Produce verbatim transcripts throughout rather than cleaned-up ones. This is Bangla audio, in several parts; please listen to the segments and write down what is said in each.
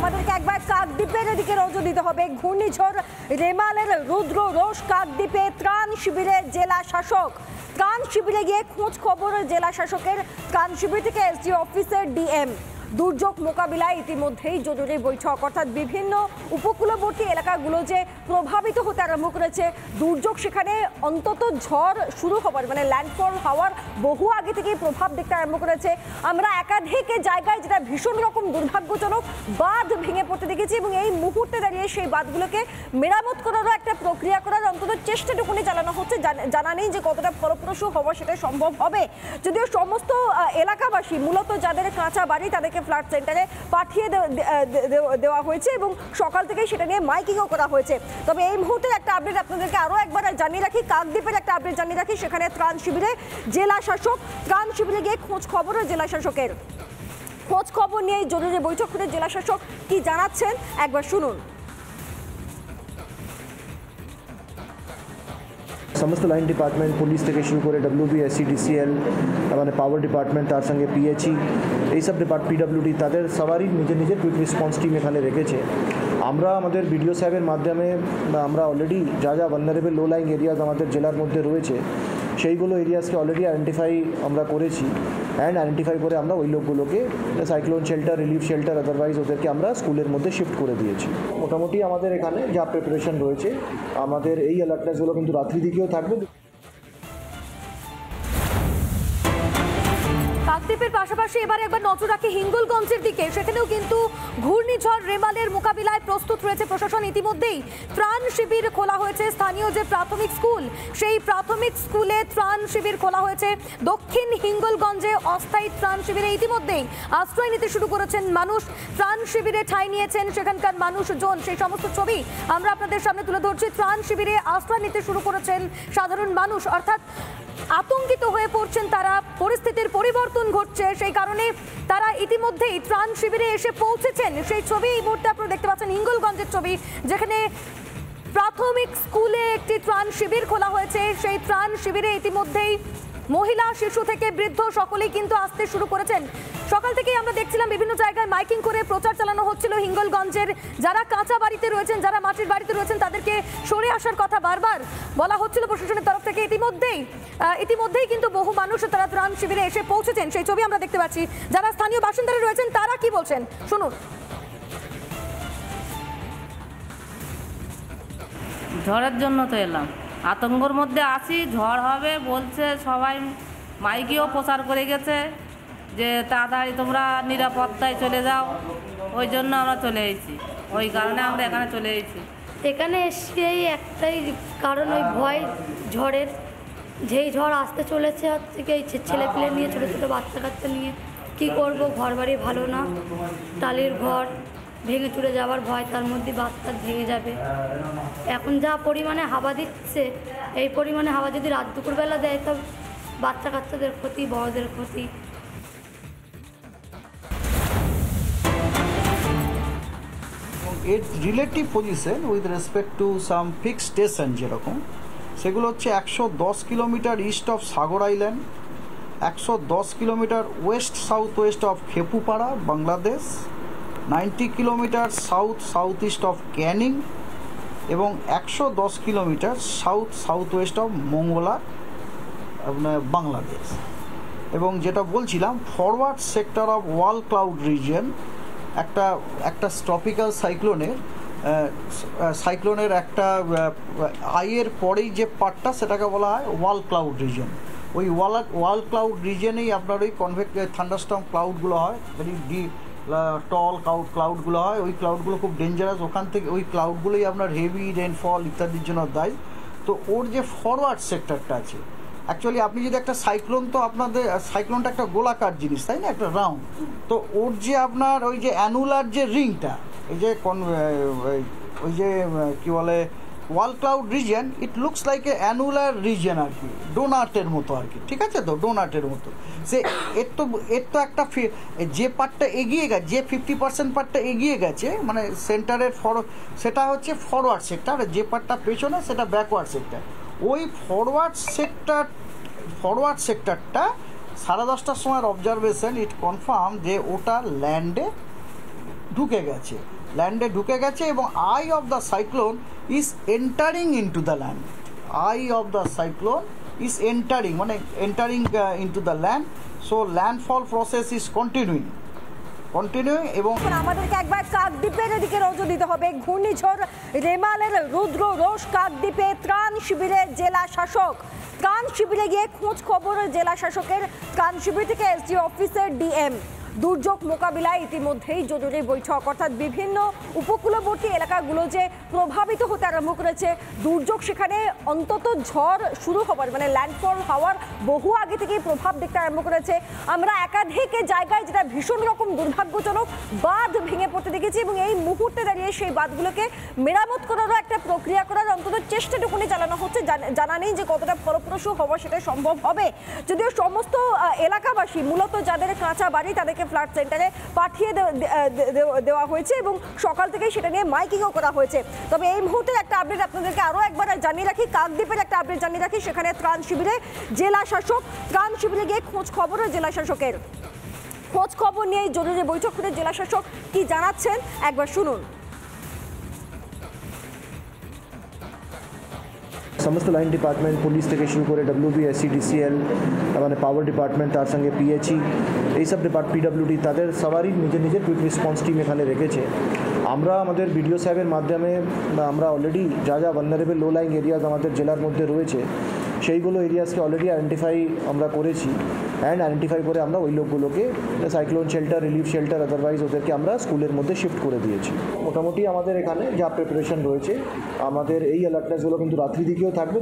আমাদেরকে একবার কাকদ্বীপের দিকে নজর দিতে হবে। ঘূর্ণিঝড় রেমালের রুদ্র রোষ কাকদ্বীপে ত্রাণ শিবিরে জেলা শাসক। ত্রাণ শিবিরে গিয়ে খোঁজ খবর জেলা শাসকের। ত্রাণ শিবির থেকে এসডিও অফিসের ডিএম। দুর্যোগ মোকাবিলায় ইতিমধ্যেই জরুরি বৈঠক, অর্থাৎ বিভিন্ন উপকূলবর্তী এলাকাগুলো যে প্রভাবিত হতে আরম্ভ করেছে দুর্যোগ, সেখানে অন্তত ঝড় শুরু হবার মানে ল্যান্ডফল হওয়ার বহু আগে থেকেই প্রভাব দেখতে আরম্ভ করেছে। আমরা একাধিক জায়গায় যেটা ভীষণ রকম দুর্ভাগ্যজনক বাঁধ ভেঙে পড়তে দেখেছি এবং এই মুহূর্তে দাঁড়িয়ে সেই বাঁধগুলোকে মেরামত করারও একটা প্রক্রিয়া করার অন্তত চেষ্টাটুকুনি চালানো হচ্ছে। জানা নেই যে কতটা ফলপ্রসূ হওয়া সেটা সম্ভব হবে, যদিও সমস্ত এলাকাবাসী মূলত যাদের কাঁচা বাড়ি তাদেরকে ফ্লাড সেন্টারে পাঠিয়ে দেওয়া হয়েছে এবং সকাল থেকে সেটা নিয়ে মাইকিংও করা হয়েছে। তবে এই মুহূর্তে একটা আপডেট আপনাদেরকে আরও একবার জানিয়ে রাখি, কাকদ্বীপের একটা আপডেট জানিয়ে রাখি। সেখানে ত্রাণ শিবিরে জেলা শাসক, ত্রাণ শিবিরে গিয়ে খোঁজ খবরও জেলা শাসকের। খোঁজ খবর নিয়ে জরুরি বৈঠক করে জেলা শাসক কি জানাচ্ছেন একবার শুনুন। समस्त लाइन डिपार्टमेंट पुलिस থেকে শুরু করে ডব্লিউবিএসসিডিসিএল মানে পাওয়ার ডিপার্টমেন্ট, তার সঙ্গে পিএইচই, এই সব ডিপার্ট পিডব্লিউডি তাদের সবারই নিজের নিজের কুইক রেসপন্স টিম এখানে রেখেছে। আমরা আমাদের ভিডিও সাহেবের মাধ্যমে আমরা অলরেডি যা যা ভালনারেবল লো লাইং এরিয়াস আমাদের জেলার মধ্যে রয়েছে সেইগুলো এরিয়াসকে অলরেডি আইডেন্টিফাই আমরা করেছি অ্যান্ড আইডেন্টিফাই করে আমরা ওই লোকগুলোকে cyclone shelter, relief shelter, otherwise ওদেরকে আমরা স্কুলের মধ্যে শিফট করে দিয়েছি। মোটামুটি আমাদের এখানে যা প্রিপারেশন রয়েছে, আমাদের এই অ্যালার্টনেসগুলো কিন্তু রাত্রি দিকেও থাকবে। কাকদ্বীপের পাশাপাশি এবারে একবার নজর রাখি হিঙ্গলগঞ্জের দিকে। সেখানেও কিন্তু ঘূর্ণিঝড় রেমালের মোকাবিলায় প্রস্তুত রয়েছে প্রশাসন। ইতিমধ্যেই ত্রাণ শিবির খোলা হয়েছে। স্থানীয় যে প্রাথমিক স্কুল, সেই প্রাথমিক স্কুলে ত্রাণ শিবির খোলা হয়েছে। দক্ষিণ হিঙ্গলগঞ্জে অস্থায়ী ত্রাণ শিবিরে ইতিমধ্যেই আশ্রয় নিতে শুরু করেছেন মানুষ। ত্রাণ শিবিরে ঠাঁই নিয়েছেন সেখানকার মানুষজন, সেই সমস্ত ছবি আমরা আপনাদের সামনে তুলে ধরছি। ত্রাণ শিবিরে আশ্রয় নিতে শুরু করেছেন সাধারণ মানুষ, অর্থাৎ আতঙ্কিত হয়ে পড়ছেন তারা। পরিস্থিতির পরিবর্তন ঘটছে, সেই কারণে তারা ইতিমধ্যেই ত্রাণ শিবিরে এসে পৌঁছেছেন। সেই ছবি এই মুহূর্তে আপনারা দেখতে পাচ্ছেন, হিঙ্গলগঞ্জের ছবি, যেখানে প্রাথমিক স্কুলে একটি ত্রাণ শিবির খোলা হয়েছে। সেই ত্রাণ শিবিরে ইতিমধ্যেই মহিলা, শিশু থেকে বৃদ্ধ সকলেই কিন্তু আসতে শুরু করেছেন। সকাল থেকেই আমরা দেখছিলাম বিভিন্ন জায়গায় মাইকিং করে প্রচার চালানো হচ্ছিল হিঙ্গলগঞ্জের। যারা কাঁচা বাড়িতে রয়েছেন, যারা মাটির বাড়িতে রয়েছেন, তাদেরকে সরে আসার কথা বারবার বলা হচ্ছিল প্রশাসনের তরফ থেকে। ইতিমধ্যেই ইতিমধ্যেই কিন্তু বহু মানুষ তারা ত্রাণ শিবিরে এসে পৌঁছেছেন, সেই ছবি আমরা দেখতে পাচ্ছি। যারা স্থানীয় বাসিন্দারা রয়েছেন তারা কি বলছেন শুনুন। ঝড়ের জন্য তো এলাম, আতঙ্কর মধ্যে আছি। ঝড় হবে বলছে, সবাই মাইকেও প্রচার করে গেছে যে তাড়াতাড়ি তোমরা নিরাপত্তায় চলে যাও। ওই জন্য আমরা চলে এসেছি, ওই কারণে আমরা এখানে চলে এসেছি। এখানে এসে একটাই কারণ, ওই ভয় ঝড়ের, যেই ঝড় আসতে চলেছে থেকে এই ছেলেপিলে নিয়ে, ছোটো ছোটো বাচ্চা কাচ্চা নিয়ে কি করব। ঘর বাড়ি ভালো না, টালির ঘর ভেঙে চুড়ে যাওয়ার ভয়, তার মধ্যে বাচ্চা ভেঙে যাবে। এখন যা পরিমাণে হাওয়া দিচ্ছে, এই পরিমাণে হাওয়া যদি রাত দুপুরবেলা দেয় তবে বাচ্চা কাচ্চাদের ক্ষতি, বড়দের ক্ষতি। এর relative position with respect to some fix station যেরকম, সেগুলো হচ্ছে একশো দশ kilometre east of Sagar island, একশো দশ kilometre west south west of Khepupara Bangladesh, ninety kilometre south south east of Canning এবং একশো দশ kilometre south south west of Mongla আপনার বাংলাদেশ। এবং যেটা বলছিলাম, forward sector of wall cloud region, একটা একটা ট্রপিক্যাল সাইক্লোনের সাইক্লোনের একটা আয়ের পরেই যে পার্টটা সেটাকে বলা হয় ওয়াল ক্লাউড রিজিয়ন। ওই ওয়াল ওয়াল ক্লাউড রিজিয়নেই আপনার ওই কনভেক্ট থান্ডারস্টর্ম ক্লাউডগুলো হয়, ভেরি ডিপ টল ক্লাউড ক্লাউডগুলো হয়। ওই ক্লাউডগুলো খুব ডেঞ্জারাস, ওখান থেকে ওই ক্লাউডগুলোই আপনার হেভি রেনফল ইত্যাদির জন্য দায়ী। তো ওর যে ফরওয়ার্ড সেক্টরটা আছে, অ্যাকচুয়ালি আপনি যদি একটা সাইক্লোন, তো আপনাদের সাইক্লোনটা একটা গোলাকার জিনিস তাই না, একটা রাউন্ড। তো ওর যে আপনার ওই যে অ্যানুলার যে রিংটা, এই যে কোন ওই যে কী বলে wall cloud region, it looks like a annular region আর কি, ডোনাটের মতো আর কি, ঠিক আছে। তো ডোনাটের মতো সে এর তো এর তো একটা যে পার্টটা এগিয়ে গেছে, যে ফিফটি পার্সেন্ট পার্টটা এগিয়ে গেছে মানে সেন্টারের ফর, সেটা হচ্ছে ফরওয়ার্ড সেক্টর, যে পার্টটা পেছনে সেটা ব্যাকওয়ার্ড সেক্টর। ওই ফরওয়ার্ড সেক্টর ফরওয়ার্ড সেক্টরটা সাড়ে দশটার সময়ের অবজারভেশন ইট কনফার্ম যে ওটা ল্যান্ডে ঢুকে গেছে, ল্যান্ডে ঢুকে গেছে এবং eye of the cyclone is entering into the land. Eye of the cyclone is entering মানে entering into the land. So landfall process is continuing continuing এবং আমাদেরকে একবার কাকদ্বীপের দিকে নজর দিতে হবে। ঘূর্ণিঝড় রেমালের রুদ্র রোষ কাকদ্বীপে ত্রাণ শিবিরে জেলা শাসক। ত্রাণ শিবিরে গিয়ে খোঁজ খবর জেলা শাসকের। ত্রাণ শিবির থেকে এসডি অফিসার ডিএম। দুর্যোগ মোকাবিলায় ইতিমধ্যেই জরুরি বৈঠক, অর্থাৎ বিভিন্ন উপকূলবর্তী এলাকাগুলো যে প্রভাবিত হতে আরম্ভ করেছে দুর্যোগ, সেখানে অন্তত ঝড় শুরু হওয়ার মানে ল্যান্ডফল হওয়ার বহু আগে থেকেই প্রভাব দেখতে আরম্ভ করেছে। আমরা একাধিক জায়গায় যেটা ভীষণ রকম দুর্ভাগ্যজনক বাঁধ ভেঙে পড়তে দেখেছি এবং এই মুহূর্তে দাঁড়িয়ে সেই বাঁধগুলোকে মেরামত করারও একটা প্রক্রিয়া করার অন্তত চেষ্টাটুকুনি চালানো হচ্ছে। জানা নেই যে কতটা ফলপ্রসূ হওয়া সেটা সম্ভব হবে, যদিও সমস্ত এলাকাবাসী মূলত যাদের কাঁচা বাড়ি তাদেরকে ফ্লাড সেন্টারে পাঠিয়ে দেওয়া হয়েছে এবং সকাল থেকে সেটা নিয়ে মাইকিংও করা হয়েছে। তবে এই মুহূর্তে একটা আপডেট আপনাদেরকে আরও একবার জানিয়ে রাখি, কাকদ্বীপের একটা আপডেট জানিয়ে রাখি। সেখানে ত্রাণ শিবিরে জেলা শাসক, ত্রাণ শিবিরে গিয়ে খোঁজ খবরও জেলা শাসকের। খোঁজ খবর নিয়ে এই জরুরি বৈঠক করে জেলা শাসক কি জানাচ্ছেন একবার শুনুন। समस्त लाइन डिपार्टमेंट पुलिस থেকে শুরু করে ডব্লিউবিএসসিডিসিএল মানে পাওয়ার ডিপার্টমেন্ট, তার সঙ্গে পিএইচই, এই সব ডিপার্ট পিডব্লিউডি তাদের সবারই নিজের নিজের কুইক রেসপন্স টিম এখানে রেখেছে। আমরা আমাদের ভিডিও সাহেবের মাধ্যমে আমরা অলরেডি যা যা ভালনারেবল লো লাইং এরিয়াস আমাদের জেলার মধ্যে রয়েছে সেইগুলো এরিয়াসকে অলরেডি আইডেন্টিফাই আমরা করেছি অ্যান্ড আইডেন্টিফাই করে আমরা ওই লোকগুলোকে cyclone shelter, relief shelter otherwise ওদেরকে আমরা স্কুলের মধ্যে শিফট করে দিয়েছি। মোটামুটি আমাদের এখানে যা প্রিপারেশন রয়েছে আমাদের এই অ্যালার্টনেসগুলো কিন্তু রাত্রি দিকেও থাকবে।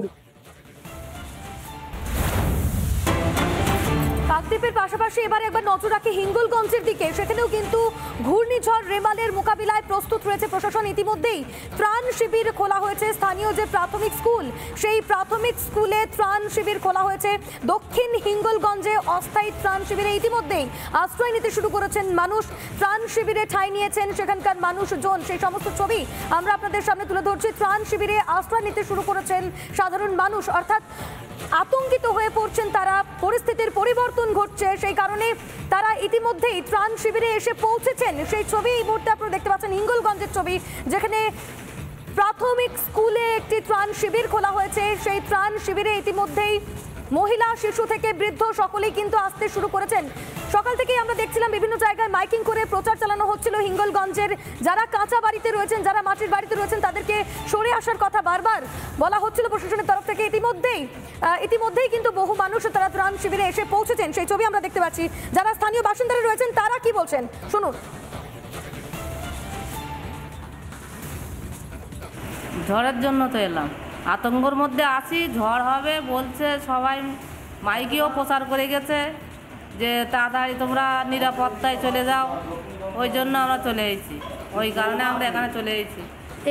কাকদ্বীপের পাশাপাশি এবারে একবার নজর রাখি হিঙ্গলগঞ্জের দিকে। সেখানেও কিন্তু ঘূর্ণিঝড় রেমালের মোকাবিলায় প্রস্তুত রয়েছে প্রশাসন। ইতিমধ্যেই ত্রাণ শিবির খোলা হয়েছে। স্থানীয় যে প্রাথমিক স্কুল, সেই প্রাথমিক স্কুলে ত্রাণ শিবির খোলা হয়েছে। দক্ষিণ হিঙ্গলগঞ্জে অস্থায়ী ত্রাণ শিবিরে ইতিমধ্যেই আশ্রয় নিতে শুরু করেছেন মানুষ। ত্রাণ শিবিরে ঠাঁই নিয়েছেন সেখানকার মানুষজন, সেই সমস্ত ছবি আমরা আপনাদের সামনে তুলে ধরছি। ত্রাণ শিবিরে আশ্রয় নিতে শুরু করেছেন সাধারণ মানুষ, অর্থাৎ আতঙ্কিত হয়ে পড়ছেন তারা। পরিস্থিতির পরিবর্তন ঘটছে, সেই কারণে তারা ইতিমধ্যেই ত্রাণ শিবিরে এসে পৌঁছেছেন। সেই ছবি এই মুহূর্তে আপনারা দেখতে পাচ্ছেন, হিঙ্গলগঞ্জের ছবি, যেখানে প্রাথমিক স্কুলে একটি ত্রাণ শিবির খোলা হয়েছে। সেই ত্রাণ শিবিরে ইতিমধ্যেই মহিলা, শিশু থেকে বৃদ্ধ সকলেই কিন্তু আসতে শুরু করেছেন। সকাল থেকেই আমরা দেখছিলাম বিভিন্ন জায়গায় মাইকিং করে প্রচার চালানো হচ্ছিল। হিঙ্গলগঞ্জের যারা কাঁচা বাড়িতে রয়েছেন, যারা মাটির বাড়িতে রয়েছেন, তাদেরকে সরে আসার কথা বারবার বলা হচ্ছিল প্রশাসনের তরফ থেকে। ইতিমধ্যেই ইতিমধ্যেই কিন্তু বহু মানুষ তারা ত্রাণ শিবিরে এসে পৌঁছেছেন, সেই ছবি আমরা দেখতে পাচ্ছি। যারা স্থানীয় বাসিন্দারা রয়েছেন তারা কি বলছেন শুনুন। ঝড়ের জন্য তো এলাম, আতঙ্কর মধ্যে আছি। ঝড় হবে বলছে, সবাই মাইকেও প্রচার করে গেছে যে তাড়াতাড়ি তোমরা নিরাপত্তায় চলে যাও। ওই জন্য আমরা চলে এসেছি, ওই কারণে আমরা এখানে চলে এসেছি।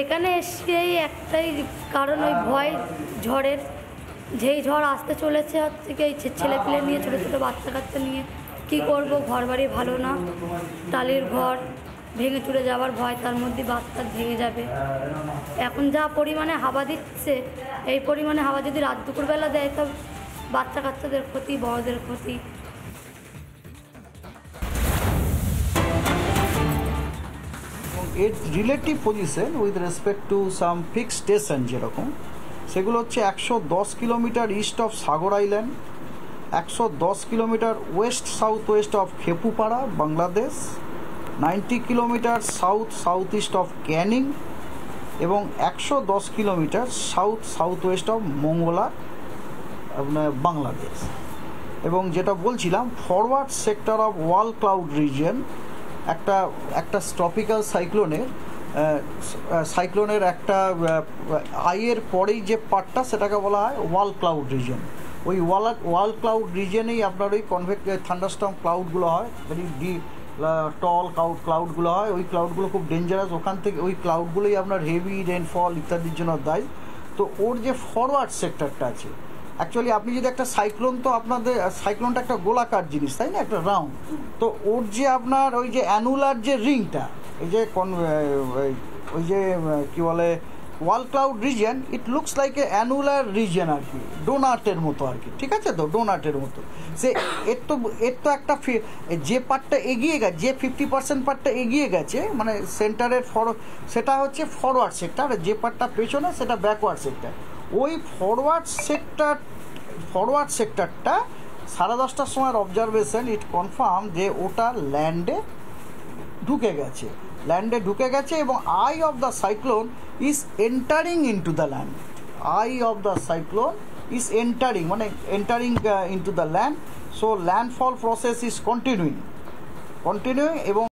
এখানে এসে একটাই কারণ, ওই ভয় ঝড়ের, যেই ঝড় আসতে চলেছে হচ্ছে কি এই ছেলেপেলে নিয়ে, ছোটো ছোটো বাচ্চা কাচ্চা নিয়ে কী করব। ঘর বাড়ি ভালো না, টালির ঘর ভেঙে চুড়ে যাওয়ার ভয়, তার মধ্যে বাচ্চা ভেঙে যাবে। এখন যা পরিমাণে হাওয়া দিচ্ছে, এই পরিমাণে হাওয়া যদি রাত দুপুরবেলা দেয় তবে বাচ্চা কাচ্চাদের ক্ষতি, বড়দের ক্ষতি। Its relative position with respect to some fixed station যেরকম সেগুলো হচ্ছে একশো দশ kilometre east of Sagar island, একশো দশ kilometre west south west of Khepupara Bangladesh, ninety kilometre south south east of Canning এবং একশো দশ kilometre south south west of Mongla আপনার বাংলাদেশ। এবং যেটা বলছিলাম forward sector of wall cloud region, একটা একটা ট্রপিক্যাল সাইক্লোনের সাইক্লোনের একটা আয়ের পরেই যে পার্টটা সেটাকে বলা হয় ওয়াল ক্লাউড রিজন। ওই ওয়াল ওয়াল ক্লাউড রিজনেই আপনার ওই কনভেক্ট থান্ডারস্টর্ম ক্লাউডগুলো হয়, ভেরি ডিপ টল ক্লাউড ক্লাউডগুলো হয়। ওই ক্লাউডগুলো খুব ডেঞ্জারাস, ওখান থেকে ওই ক্লাউডগুলোই আপনার হেভি রেনফল ইত্যাদির জন্য দায়ী। তো ওর যে ফরওয়ার্ড সেক্টরটা আছে, অ্যাকচুয়ালি আপনি যদি একটা সাইক্লোন, তো আপনাদের সাইক্লোনটা একটা গোলাকার জিনিস তাই না, একটা রাউন্ড। তো ওর যে আপনার ওই যে অ্যানুলার যে রিংটা, এই যে কোন ওই যে কী বলে wall cloud region, it looks like an annular region আর কি, ডোনাটের মতো আর কি, ঠিক আছে তো, ডোনাটের মতো। সে এর তো এর তো একটা যে পার্টটা এগিয়ে গেছে, যে ফিফটি পার্সেন্ট পার্টটা এগিয়ে গেছে মানে সেন্টারের ফর, সেটা হচ্ছে ফরওয়ার্ড সেক্টর, আর যে পার্টটা পেছনে সেটা ব্যাকওয়ার্ড সেক্টর। ওই ফরওয়ার্ড সেক্টর ফরওয়ার্ড সেক্টরটা সাড়ে দশটার সময়ের অবজারভেশন ইট কনফার্ম যে ওটা ল্যান্ডে ঢুকে গেছে, ল্যান্ডে ঢুকে গেছে এবং eye of the cyclone is entering into the land, eye of the cyclone is entering মানে entering into the land. So landfall process is continuing continuing এবং